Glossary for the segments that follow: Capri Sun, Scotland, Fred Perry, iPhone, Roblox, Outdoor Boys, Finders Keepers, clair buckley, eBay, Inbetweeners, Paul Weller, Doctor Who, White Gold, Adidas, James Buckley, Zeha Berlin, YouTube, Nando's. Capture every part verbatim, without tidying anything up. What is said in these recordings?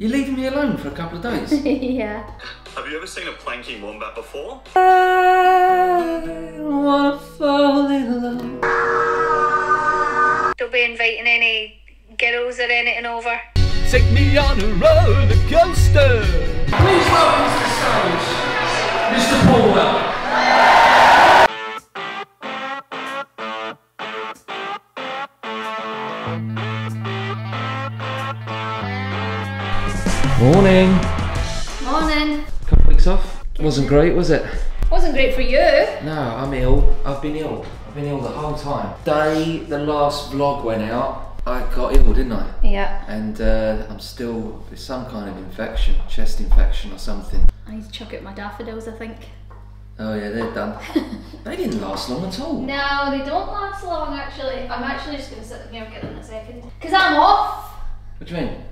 You're leaving me alone for a couple of days. Yeah. Have you ever seen a planking wombat before? I wanna fall in love. She'll be inviting any girls or anything over. Take me on a roller coaster. Please welcome to the stage, Mister Paul Weller. Morning. Morning. Couple weeks off. Wasn't great, was it? Wasn't great for you. No, I'm ill. I've been ill. I've been ill the whole time. Day the last vlog went out, I got ill, didn't I? Yeah. And uh, I'm still with some kind of infection, chest infection or something. I need to chuck out my daffodils, I think. Oh yeah, they're done. They didn't last long at all. No, they don't last long actually. I'm actually just going to sit here and get them in a second. Because I'm off. What do you mean?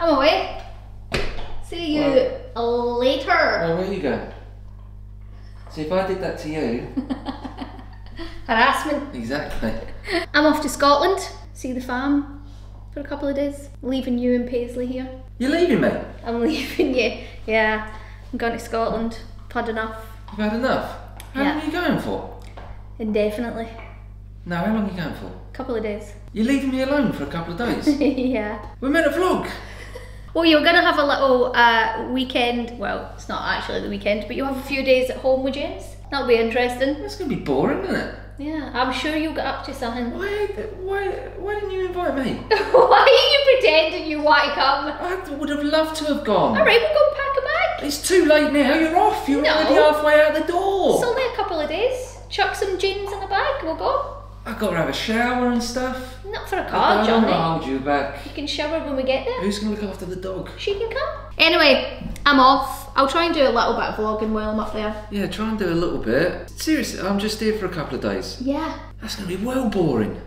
I'm away. See you well, later. Well, where are you going? So if I did that to you... Harassment. Exactly. I'm off to Scotland. See the farm for a couple of days. Leaving you and Paisley here. You're leaving me? I'm leaving you. Yeah. I'm going to Scotland. I've had enough. You've had enough? How yeah. long are you going for? Indefinitely. No, how long are you going for? A couple of days. You're leaving me alone for a couple of days? Yeah. We're meant to vlog. Well, you're going to have a little uh, weekend, well, it's not actually the weekend, but you'll have a few days at home with James. That'll be interesting. That's going to be boring, isn't it? Yeah, I'm sure you'll get up to something. Why Why? Why didn't you invite me? Why are you pretending you want to come? I would have loved to have gone. Alright, we'll go and pack a bag. It's too late now, you're off, you're no. already halfway out the door. It's only a couple of days. Chuck some jeans in the bag, we'll go. I've got to have a shower and stuff. Not for a car, Johnny. I don't hold you back. You can shower when we get there. Who's going to look after the dog? She can come. Anyway, I'm off. I'll try and do a little bit of vlogging while I'm up there. Yeah, try and do a little bit. Seriously, I'm just here for a couple of days. Yeah. That's going to be well boring.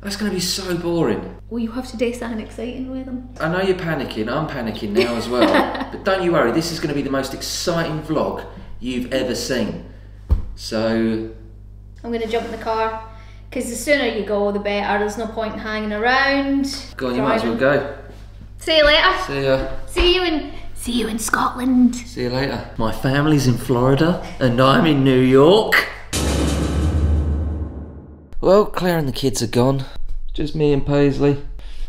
That's going to be so boring. Well, you have to do something exciting with them. I know you're panicking. I'm panicking now as well. But don't you worry. This is going to be the most exciting vlog you've ever seen. So... I'm going to jump in the car. Because the sooner you go, the better. There's no point in hanging around. Go on, you might as well go. See you later. See ya. See you in, see you in Scotland. See you later. My family's in Florida and I'm in New York. Well, Claire and the kids are gone. Just me and Paisley.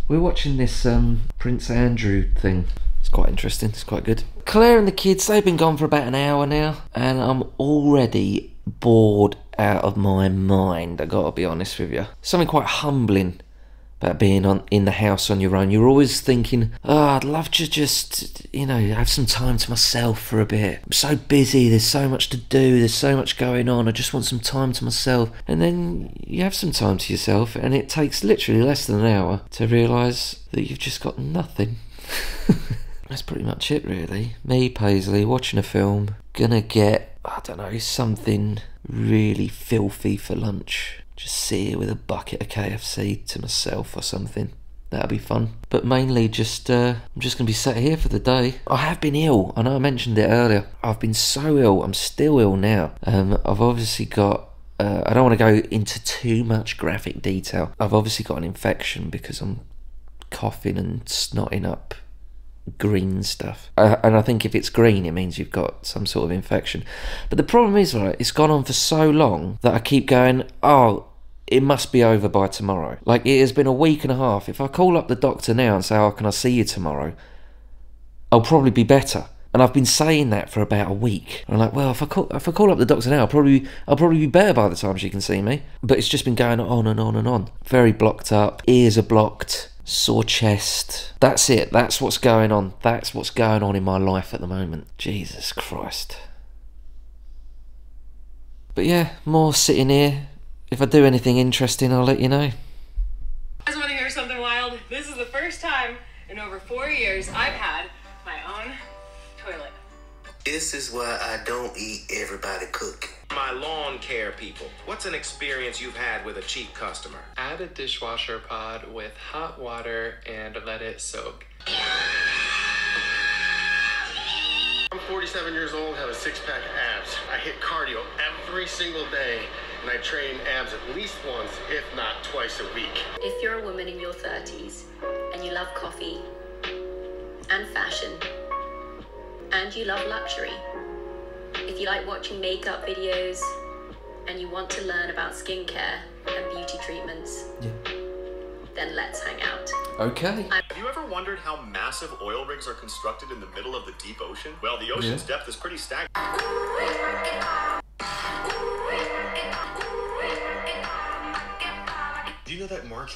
We're watching this um, Prince Andrew thing. It's quite interesting, it's quite good. Claire and the kids, they've been gone for about an hour now and I'm already bored out of my mind, I gotta be honest with you. Something quite humbling about being on in the house on your own. You're always thinking, oh, I'd love to just, you know, have some time to myself for a bit. I'm so busy, there's so much to do, there's so much going on, I just want some time to myself. And then you have some time to yourself and it takes literally less than an hour to realise that you've just got nothing. That's pretty much it really. Me, Paisley, watching a film, gonna get, I don't know, something really filthy for lunch. Just sit here with a bucket of K F C to myself or something. That'll be fun. But mainly just, uh, I'm just going to be sat here for the day. I have been ill. I know I mentioned it earlier. I've been so ill. I'm still ill now. Um, I've obviously got, uh, I don't want to go into too much graphic detail. I've obviously got an infection because I'm coughing and snotting up green stuff, uh, and I think if it's green it means you've got some sort of infection. But the problem is, right, it's gone on for so long that I keep going, oh, it must be over by tomorrow. Like, it has been a week and a half. If I call up the doctor now and say, oh, can I see you tomorrow, I'll probably be better. And I've been saying that for about a week. I'm like, well, if I call, if I call up the doctor now, I'll probably, I'll probably be better by the time she can see me. But it's just been going on and on and on. Very blocked up, ears are blocked, sore chest. That's it, that's what's going on. That's what's going on in my life at the moment. Jesus Christ. But yeah, more sitting here. If I do anything interesting, I'll let you know. You guys want to hear something wild? This is the first time in over four years I've had my own toilet. This is why I don't eat everybody cooking. My lawn care people, what's an experience you've had with a cheap customer? Add a dishwasher pod with hot water and let it soak. I'm forty-seven years old, have a six-pack of abs. I hit cardio every single day, and I train abs at least once, if not twice a week. If you're a woman in your thirties and you love coffee and fashion, and you love luxury. If you like watching makeup videos and you want to learn about skincare and beauty treatments, yeah, then let's hang out. Okay. Have you ever wondered how massive oil rigs are constructed in the middle of the deep ocean? Well, the ocean's yeah. depth is pretty stagnant. Do you know that Mark?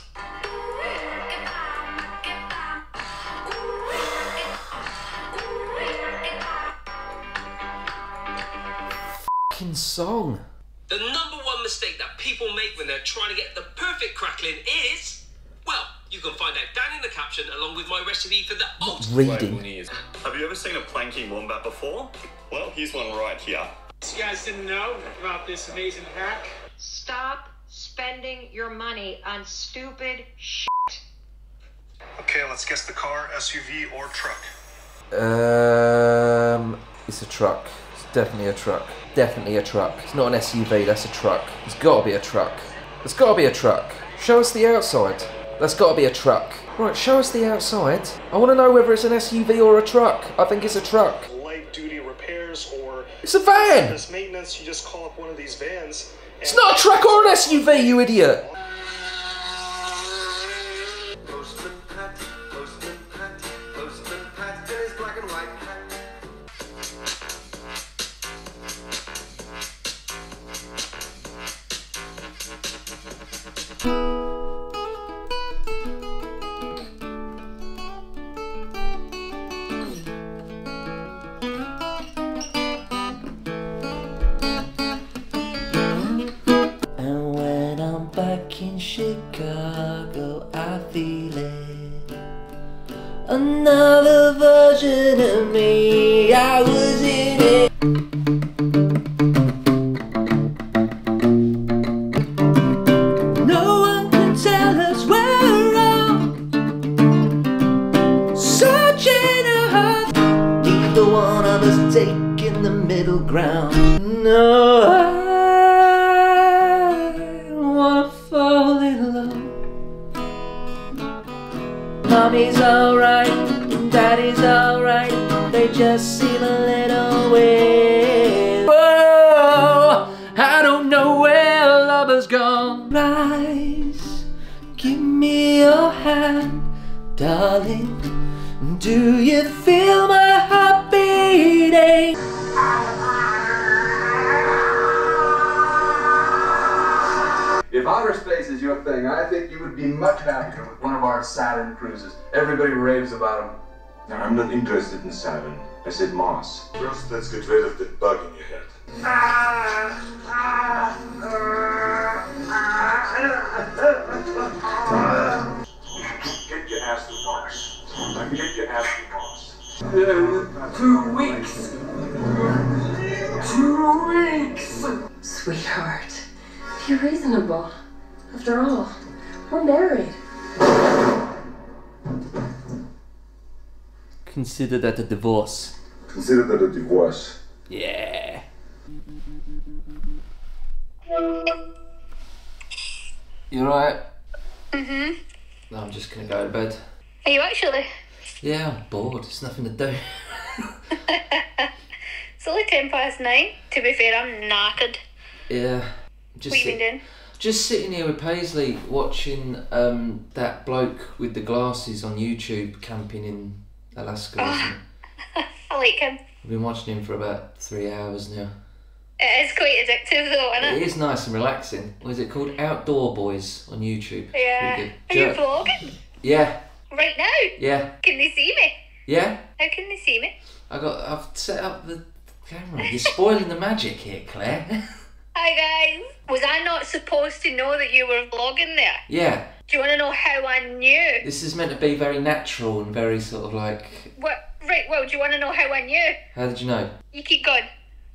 F***ing song. The number one mistake that people make when they're trying to get the perfect crackling is, well, you can find out down in the caption along with my recipe for the old reading. Have you ever seen a planking wombat before? Well, here's one right here. You guys didn't know about this amazing hack? Stop spending your money on stupid shit. Okay, let's guess the car, S U V, or truck. Um, it's a truck. It's definitely a truck. Definitely a truck. It's not an S U V, that's a truck. It's gotta be a truck. It's gotta be a truck. Show us the outside. That's gotta be a truck. Right, show us the outside. I wanna know whether it's an S U V or a truck. I think it's a truck. Light duty repairs or... It's a van! Service maintenance, you just call up one of these vans. It's not a truck or an S U V, you idiot! Mommy's alright, daddy's alright, they just seem a little weird. Whoa, I don't know where lover's gone. Rise, give me your hand, darling, do you feel my heart beating? If outer space is your thing, I think you would be much happier with one of our Saturn cruises. Everybody raves about them. No, I'm not interested in Saturn. I said Mars. First, let's get rid of that bug in your head. Get your ass to Mars. Get your ass to Mars. Uh, two weeks. Two weeks. Sweetheart. You're reasonable. After all, we're married. Consider that a divorce. Consider that a divorce. Yeah. You alright? Mm-hmm. No, I'm just gonna go to bed. Are you actually? Yeah, I'm bored. There's nothing to do. It's only ten past nine. To be fair, I'm knackered. Yeah. Just, sit, just sitting here with Paisley watching um, that bloke with the glasses on YouTube camping in Alaska. Oh. I like him. I've been watching him for about three hours now. It is quite addictive though, isn't it? It is nice and relaxing. What is it called? Outdoor Boys on YouTube. Yeah. Are you vlogging? Yeah. Right now? Yeah. Can they see me? Yeah. How can they see me? I got. I've set up the camera. You're spoiling the magic here, Claire. Hi guys! Was I not supposed to know that you were vlogging there? Yeah. Do you want to know how I knew? This is meant to be very natural and very sort of like... What? Right, well, do you want to know how I knew? How did you know? You keep going.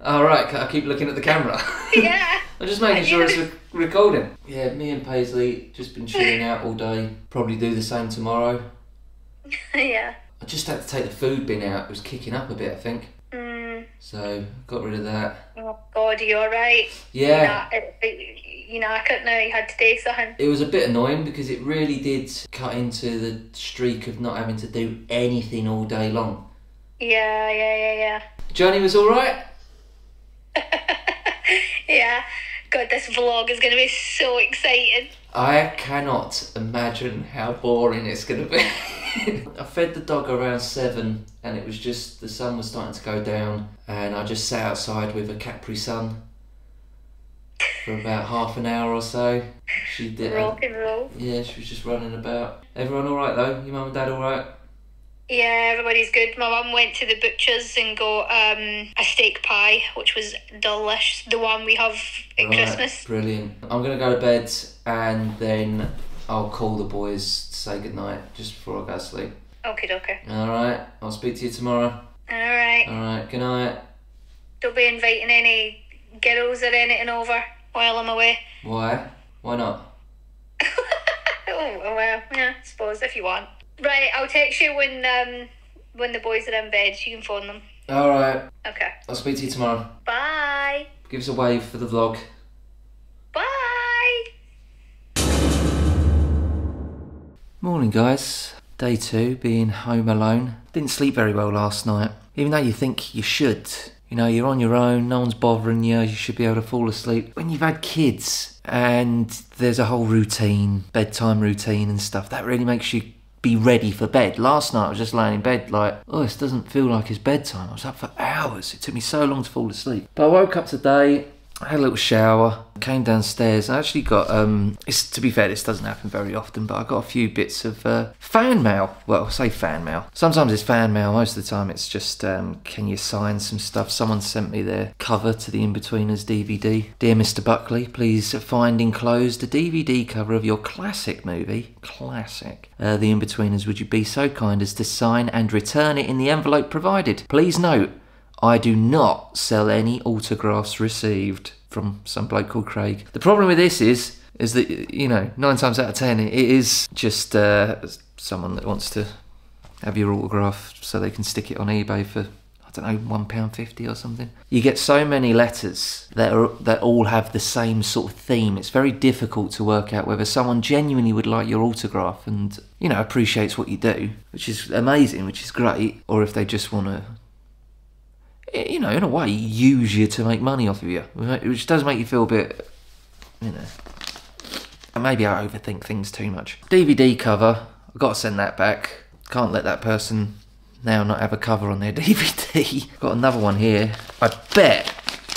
Oh right, I keep looking at the camera. Yeah. I'm just making sure it's re recording. Yeah, me and Paisley just been chilling out all day. Probably do the same tomorrow. Yeah. I just had to take the food bin out. It was kicking up a bit, I think. Mm. Mm. So got rid of that. Oh God, you're right. Yeah. Nah, it, it, you know, I couldn't know you had to do something. It was a bit annoying because it really did cut into the streak of not having to do anything all day long. Yeah, yeah, yeah, yeah. Journey was all right. Yeah. God, this vlog is going to be so exciting. I cannot imagine how boring it's going to be. I fed the dog around seven and it was just, the sun was starting to go down and I just sat outside with a Capri Sun for about half an hour or so. She did rock and roll. Yeah, she was just running about. Everyone all right though? Your mum and dad all right? Yeah, everybody's good. My mum went to the butcher's and got um, a steak pie, which was delicious, the one we have at right, Christmas. Brilliant. I'm going to go to bed and then I'll call the boys to say goodnight just before I go to sleep. Okie dokie. Alright, I'll speak to you tomorrow. Alright. Alright, goodnight. Don't be inviting any girls or anything over while I'm away. Why? Why not? Oh, well, yeah, I suppose if you want. Right, I'll text you when um when the boys are in bed. You can phone them. All right. Okay. I'll speak to you tomorrow. Bye. Give us a wave for the vlog. Bye. Morning, guys. Day two, being home alone. Didn't sleep very well last night. Even though you think you should. You know, you're on your own. No one's bothering you. You should be able to fall asleep. When you've had kids and there's a whole routine, bedtime routine and stuff, that really makes you be ready for bed. Last night I was just laying in bed like, oh, this doesn't feel like it's bedtime. I was up for hours. It took me so long to fall asleep. But I woke up today, I had a little shower, came downstairs. I actually got, um, it's, to be fair, this doesn't happen very often, but I got a few bits of uh, fan mail. Well, I say fan mail. Sometimes it's fan mail. Most of the time it's just, um, can you sign some stuff? Someone sent me their cover to the Inbetweeners D V D. Dear Mister Buckley, please find enclosed a D V D cover of your classic movie. Classic. Uh, the Inbetweeners, would you be so kind as to sign and return it in the envelope provided? Please note, I do not sell any autographs received. From some bloke called Craig. The problem with this is, is that, you know, nine times out of ten, it is just uh, someone that wants to have your autograph so they can stick it on eBay for, I don't know, one pound fifty or something. You get so many letters that are, that all have the same sort of theme. It's very difficult to work out whether someone genuinely would like your autograph and, you know, appreciates what you do, which is amazing, which is great, or if they just want to, you know, in a way, use you to make money off of you, which does make you feel a bit, you know, and maybe I overthink things too much. D V D cover, I've got to send that back. Can't let that person now not have a cover on their D V D. Got another one here. I bet,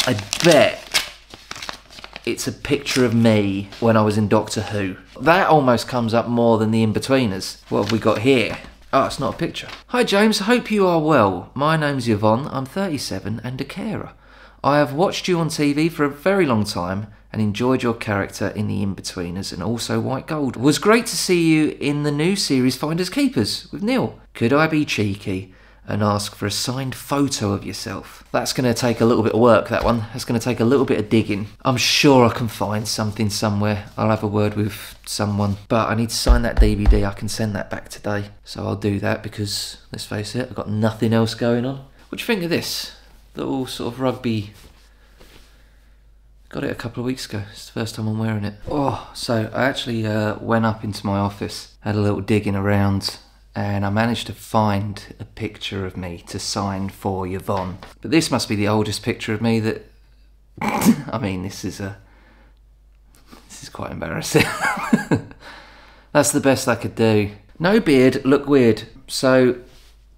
I bet it's a picture of me when I was in Doctor Who. That almost comes up more than the Inbetweeners. What have we got here? Oh, it's not a picture. Hi James, hope you are well. My name's Yvonne, I'm thirty-seven and a carer. I have watched you on T V for a very long time and enjoyed your character in the Inbetweeners and also White Gold. It was great to see you in the new series Finders Keepers with Neil. Could I be cheeky and ask for a signed photo of yourself? That's gonna take a little bit of work, that one. That's gonna take a little bit of digging. I'm sure I can find something somewhere. I'll have a word with someone, but I need to sign that D V D. I can send that back today. So I'll do that because, let's face it, I've got nothing else going on. What do you think of this? Little sort of rugby. Got it a couple of weeks ago. It's the first time I'm wearing it. Oh, so I actually uh, went up into my office, had a little digging around, and I managed to find a picture of me to sign for Yvonne. But this must be the oldest picture of me that... I mean, this is a... This is quite embarrassing. That's the best I could do. No beard, look weird. So,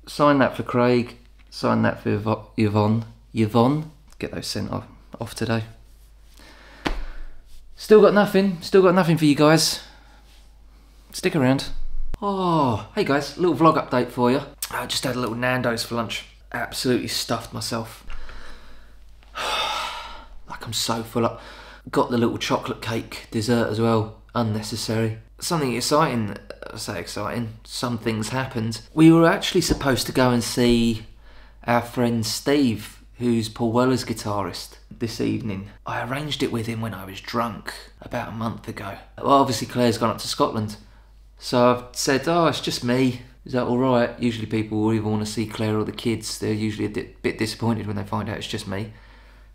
sign that for Craig, sign that for Yv Yvonne. Yvonne, get those sent off, off today. Still got nothing, still got nothing for you guys. Stick around. Oh, hey guys, little vlog update for you. I just had a little Nando's for lunch. Absolutely stuffed myself. Like I'm so full up. Got the little chocolate cake dessert as well. Unnecessary. Something exciting, I say exciting, some things happened. We were actually supposed to go and see our friend Steve, who's Paul Weller's guitarist, this evening. I arranged it with him when I was drunk about a month ago. Well, obviously Claire's gone up to Scotland. So I've said, oh, it's just me. Is that alright? Usually people will even want to see Claire or the kids. They're usually a di bit disappointed when they find out it's just me.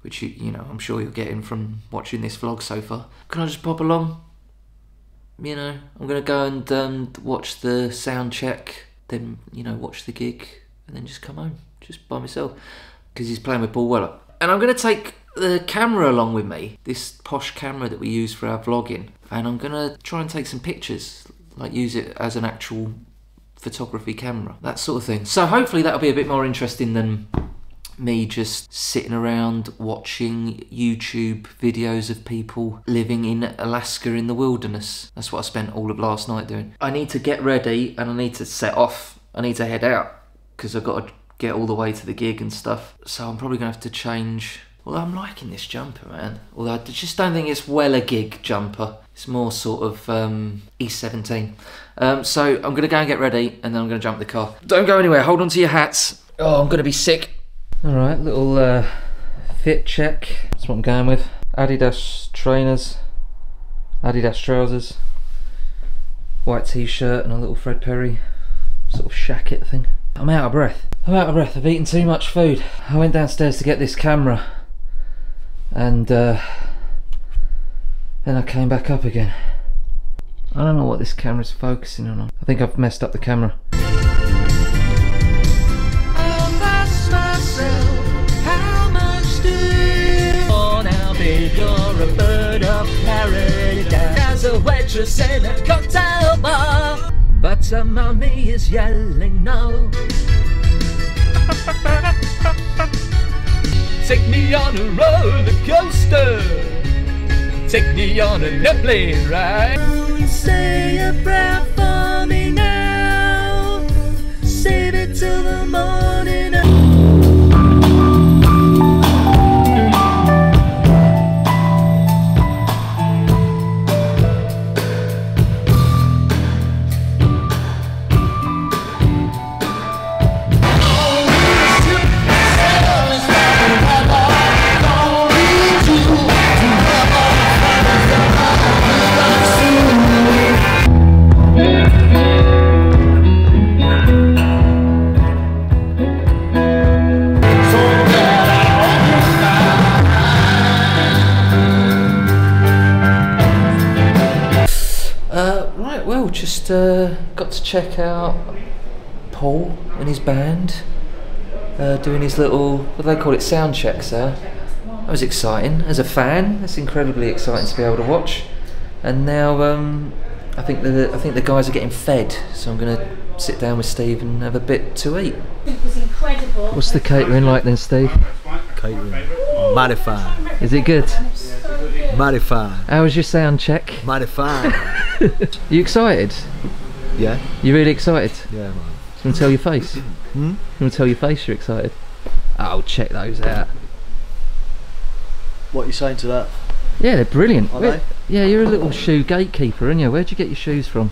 Which, you, you know, I'm sure you're getting from watching this vlog so far. Can I just pop along? You know, I'm going to go and um, watch the sound check. Then, you know, watch the gig. And then just come home. Just by myself. Because he's playing with Paul Weller. And I'm going to take the camera along with me. This posh camera that we use for our vlogging. And I'm going to try and take some pictures. Like, use it as an actual photography camera, that sort of thing. So hopefully that'll be a bit more interesting than me just sitting around watching YouTube videos of people living in Alaska in the wilderness. That's what I spent all of last night doing. I need to get ready and I need to set off. I need to head out because I've got to get all the way to the gig and stuff. So I'm probably gonna have to change. Although I'm liking this jumper, man. Although I just don't think it's well a gig jumper. It's more sort of um, E seventeen. Um, so I'm going to go and get ready and then I'm going to jump the car. Don't go anywhere. Hold on to your hats. Oh, I'm going to be sick. All right, little uh, fit check. That's what I'm going with. Adidas trainers. Adidas trousers. White t-shirt and a little Fred Perry sort of shacket thing. I'm out of breath. I'm out of breath. I've eaten too much food. I went downstairs to get this camera. And uh, then I came back up again. I don't know what this camera's focusing on. I think I've messed up the camera. But her mummy is yelling no. Take me on a roller coaster. Take me on an airplane ride. Oh, say a prayer for me now. Save it till the morning. Just uh, got to check out Paul and his band uh, doing his little, what do they call it, sound checks there. That was exciting. As a fan, that's incredibly exciting to be able to watch. And now um, I think the I think the guys are getting fed, so I'm going to sit down with Steve and have a bit to eat. It was incredible. What's the catering like then, Steve? Catering, mighty fine. Is it good? Mighty fine. How was your sound check? Mighty fine. You excited? Yeah. You really excited? Yeah, man. You want to tell your face? Hmm? You want to tell your face you're excited? Oh, check those out. What are you saying to that? Yeah, they're brilliant. Are they? Yeah, you're a little shoe gatekeeper, aren't you? Where'd you get your shoes from?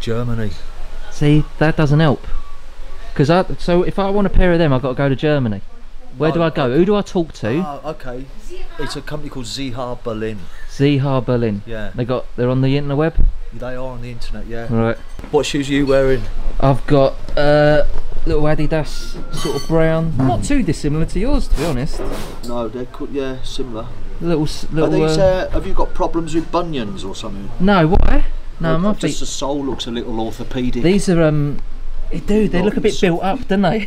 Germany. See, that doesn't help. Cause I, so if I want a pair of them, I've got to go to Germany. Where oh, do I go? I, Who do I talk to? Oh, okay. It's a company called Zeha Berlin. Zeha Berlin. Yeah. They got. They're on the interweb. They are on the internet. Yeah. Right. What shoes are you wearing? I've got uh, little Adidas, sort of brown. Mm. Not too dissimilar to yours, to be honest. No, they're yeah similar. Little. little are these, uh, uh, have you got problems with bunions or something? No. Why? No, my feet. Just the sole looks a little orthopedic. These are um. They do. They look a bit built up, don't they?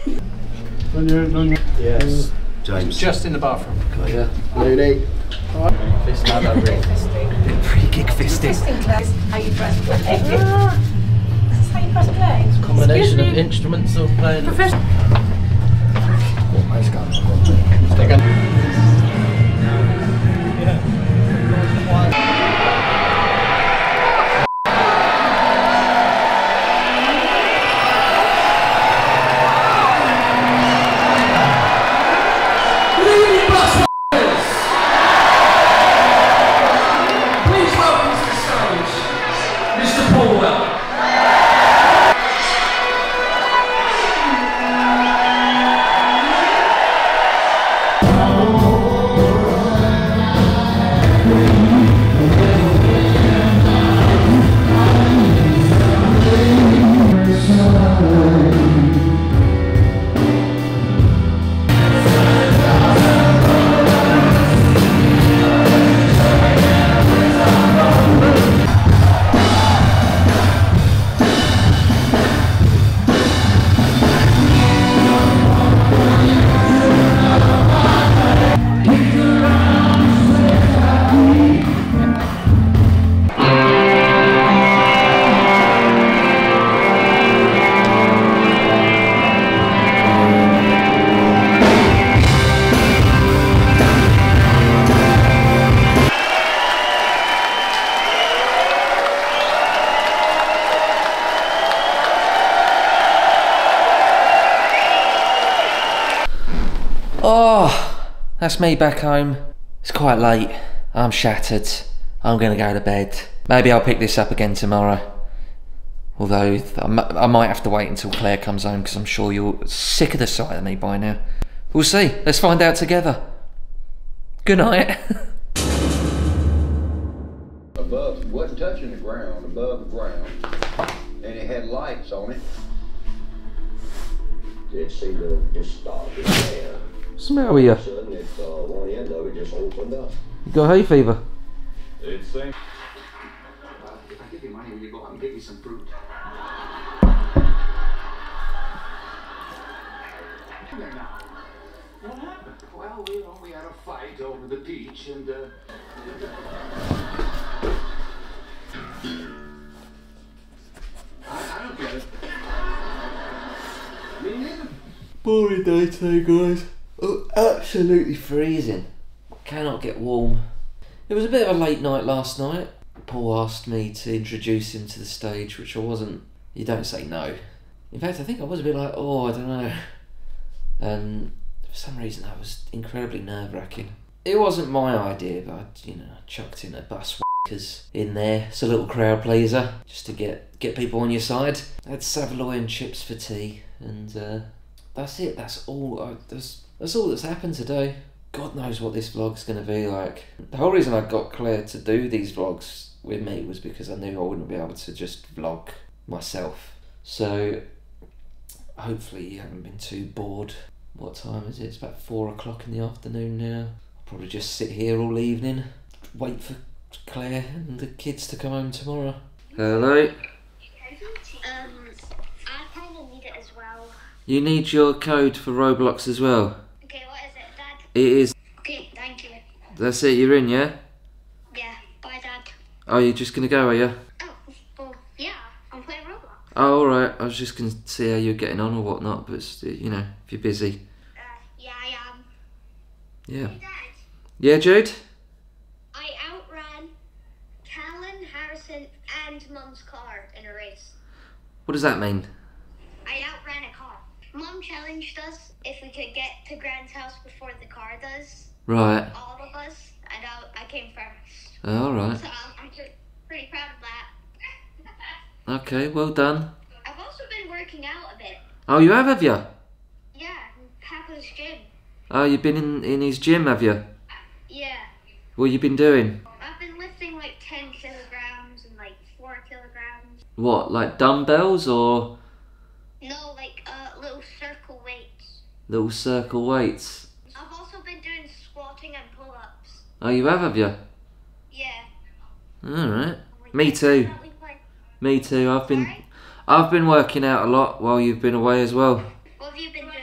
Yes, James. Just in the bathroom. Yeah. Looney. Fist and over it. Pre-kick fisting. Fisting class. How you press play. That's how you press play. It's a combination of instruments or playing. Professional. Stick on. Paul Weller. Oh, that's me back home. It's quite late. I'm shattered. I'm gonna go to bed. Maybe I'll pick this up again tomorrow. Although, I might have to wait until Claire comes home because I'm sure you're sick of the sight of me by now. We'll see. Let's find out together. Good night. Above, it wasn't touching the ground, above the ground. And it had lights on it. It seemed to just stop in there. Smell you. Suddenly, it, uh, one end of it just opened up. You got hay fever? It seemed... Give you money when you go out and get me some fruit. Come here now. What happened? Well, we, we had a fight over the beach and uh... I, I don't get it. Me neither. Boring day today, guys. Oh, absolutely freezing. Cannot get warm. It was a bit of a late night last night. Paul asked me to introduce him to the stage, which I wasn't. You don't say no. In fact, I think I was a bit like, oh, I don't know. Um, for some reason, I was incredibly nerve-wracking. It wasn't my idea, but I, you know, I chucked in a bus because in there. It's a little crowd pleaser, just to get get people on your side. I had saveloy and chips for tea, and uh, that's it. That's all. I, that's that's all that's happened today. God knows what this vlog's going to be like. The whole reason I got Claire to do these vlogs with me was because I knew I wouldn't be able to just vlog myself. So, hopefully you haven't been too bored. What time is it? It's about four o'clock in the afternoon now. I'll probably just sit here all evening, wait for Claire and the kids to come home tomorrow. Hello? Um, I kind of need it as well. You need your code for Roblox as well? It is. Okay, thank you. That's it, you're in, yeah? Yeah, bye Dad. Oh, you're just gonna go, are you? Oh, well, yeah, I'm playing Roblox. Oh, alright, I was just gonna see how you're getting on or whatnot, but, you know, if you're busy. Uh, yeah, I am. Yeah. Hey Dad. Yeah, Jude? I outran Callan, Harrison and Mum's car in a race. What does that mean? I outran a car. Mum challenged us if we could get to Gran's house before the car does. Right. All of us, and I, I came first. Oh, all right. So I'm pretty proud of that. Okay, well done. I've also been working out a bit. Oh, you have, have you? Yeah, in Papa's gym. Oh, you've been in, in his gym, have you? Yeah. What have you been doing? I've been lifting like ten kilograms and like four kilograms. What, like dumbbells or...? No, like... Little circle weights. I've also been doing squatting and pull-ups. Oh, you have, have you? Yeah. All right. Me too. Me too. I've been, Sorry? I've been working out a lot while you've been away as well. What have you been doing?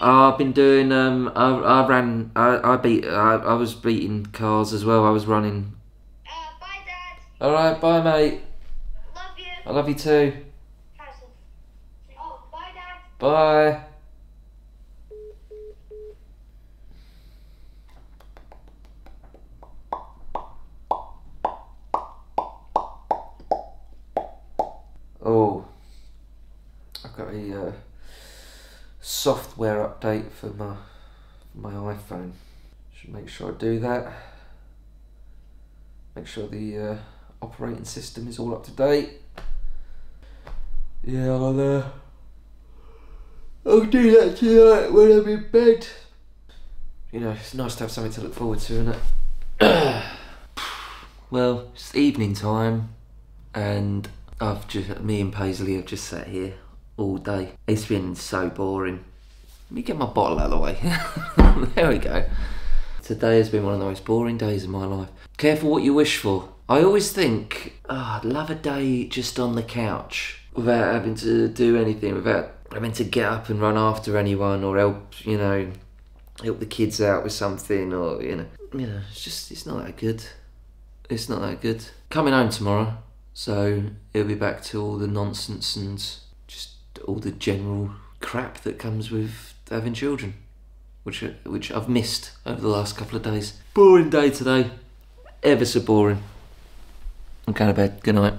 I've been doing. Um, I, I ran. I, I beat. I, I was beating cars as well. I was running. Uh, bye, Dad. All right, bye, mate. Love you. I love you too. Oh, bye, Dad. Bye. Oh, I've got a uh, software update for my for my iPhone. Should make sure I do that. Make sure the uh, operating system is all up to date. Yeah, I'll uh, I'll do that tonight when I'm in bed. You know, it's nice to have something to look forward to, isn't it? Well, it's evening time, and. I've just, me and Paisley have just sat here all day. It's been so boring. Let me get my bottle out of the way. There we go. Today has been one of the most boring days of my life. Careful what you wish for. I always think, oh, I'd love a day just on the couch without having to do anything, without having to get up and run after anyone or help, you know, help the kids out with something or, you know. You know, it's just, it's not that good. It's not that good. Coming home tomorrow. So it'll be back to all the nonsense and just all the general crap that comes with having children, which which I've missed over the last couple of days. Boring day today, ever so boring. I'm going to bed. Good night.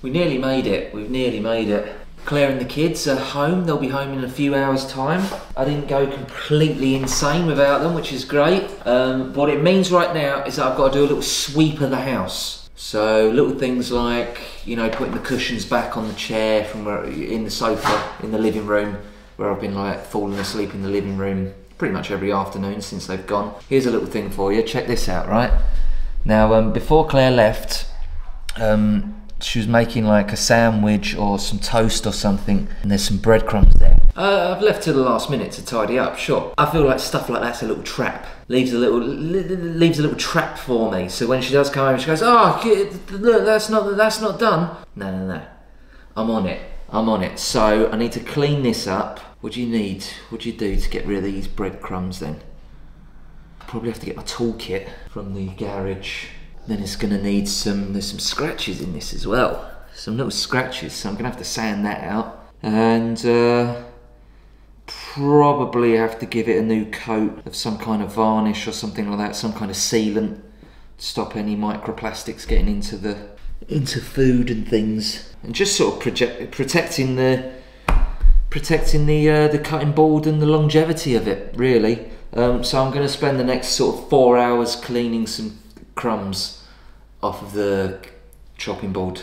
We nearly made it. We've nearly made it. Claire and the kids are home. They'll be home in a few hours' time. I didn't go completely insane without them, which is great. Um, what it means right now is that I've got to do a little sweep of the house. So little things like, you know, putting the cushions back on the chair from where, in the sofa in the living room, where I've been like falling asleep in the living room pretty much every afternoon since they've gone. Here's a little thing for you. Check this out, right? Now, um, before Claire left, um, she was making like a sandwich or some toast or something, and there's some breadcrumbs there. Uh, I've left to the last minute to tidy up, sure. I feel like stuff like that's a little trap. Leaves a little leaves a little trap for me. So when she does come home, she goes, "Oh, look, that's not that's not done." No, no, no. I'm on it. I'm on it. So I need to clean this up. What do you need? What do you do to get rid of these breadcrumbs then? I probably have to get my toolkit from the garage. Then it's gonna need some, there's some scratches in this as well. Some little scratches, so I'm gonna have to sand that out. And uh, probably have to give it a new coat of some kind of varnish or something like that, some kind of sealant to stop any microplastics getting into the, into food and things. And just sort of project, protecting the, protecting the, uh, the cutting board and the longevity of it, really. Um, so I'm gonna spend the next sort of four hours cleaning some crumbs off of the chopping board.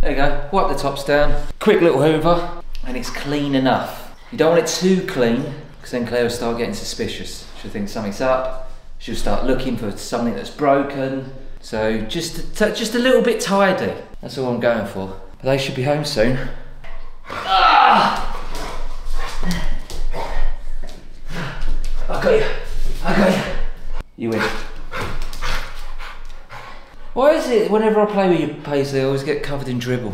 There you go, wipe the tops down. Quick little hoover. And it's clean enough. You don't want it too clean, because then Claire will start getting suspicious. She'll think something's up. She'll start looking for something that's broken. So just just a little bit tidy. That's all I'm going for. But they should be home soon. Ah! I got you. I got you. You win. Why is it whenever I play with you, Paisley, I always get covered in dribble?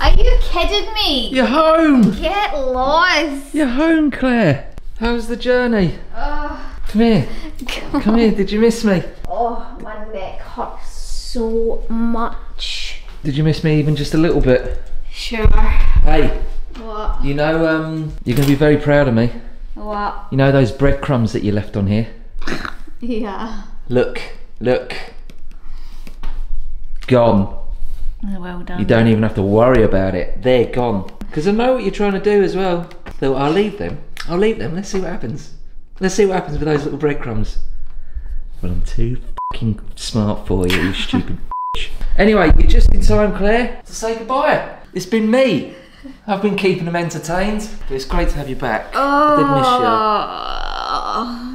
Are you kidding me? You're home! Get lost! You're home, Claire! How's the journey? Oh, come here. God. Come here, did you miss me? Oh, my neck hurts so much. Did you miss me even just a little bit? Sure. Hey. What? You know, um, you're going to be very proud of me. What? You know those breadcrumbs that you left on here? Yeah. Look, look. Gone. Well done. You don't even have to worry about it. They're gone. Because I know what you're trying to do as well. So I'll leave them. I'll leave them. Let's see what happens. Let's see what happens with those little breadcrumbs. Well, I'm too fucking smart for you, you stupid bitch. Anyway, you're just in time, Claire, to say goodbye. It's been me. I've been keeping them entertained. But it's great to have you back. Oh. I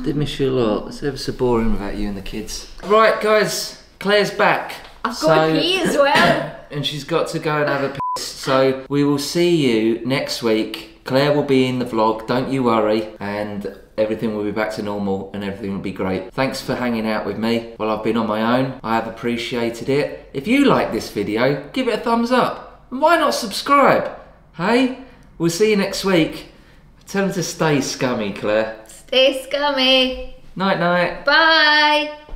did miss you. I did miss you a lot. It's ever so boring without you and the kids. Right, guys. Claire's back. I've got a pee as well. And she's got to go and have a piss. So we will see you next week. Claire will be in the vlog, don't you worry. And everything will be back to normal and everything will be great. Thanks for hanging out with me while I've been on my own. I have appreciated it. If you like this video, give it a thumbs up. And why not subscribe? Hey? We'll see you next week. Tell them to stay scummy, Claire. Stay scummy. Night night. Bye.